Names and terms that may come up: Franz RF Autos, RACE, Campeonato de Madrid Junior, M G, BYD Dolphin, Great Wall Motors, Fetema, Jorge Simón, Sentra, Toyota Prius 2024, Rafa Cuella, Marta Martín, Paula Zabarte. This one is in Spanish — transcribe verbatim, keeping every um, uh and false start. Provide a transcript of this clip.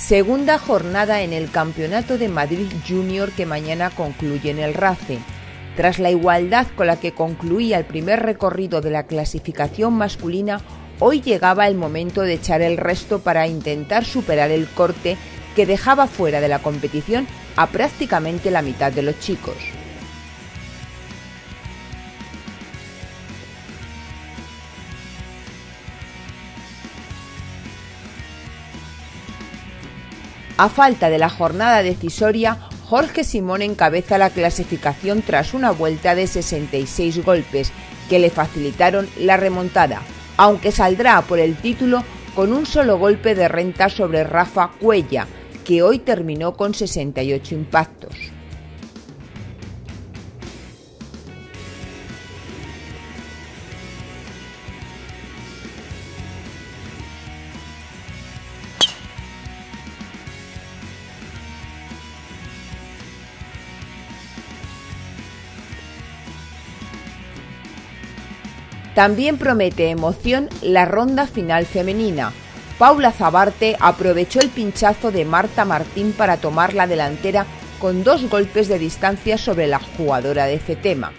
Segunda jornada en el Campeonato de Madrid Junior que mañana concluye en el RACE. Tras la igualdad con la que concluía el primer recorrido de la clasificación masculina, hoy llegaba el momento de echar el resto para intentar superar el corte que dejaba fuera de la competición a prácticamente la mitad de los chicos. A falta de la jornada decisoria, Jorge Simón encabeza la clasificación tras una vuelta de sesenta y seis golpes que le facilitaron la remontada, aunque saldrá por el título con un solo golpe de renta sobre Rafa Cuella, que hoy terminó con sesenta y ocho impactos. También promete emoción la ronda final femenina. Paula Zabarte aprovechó el pinchazo de Marta Martín para tomar la delantera con dos golpes de distancia sobre la jugadora de Fetema.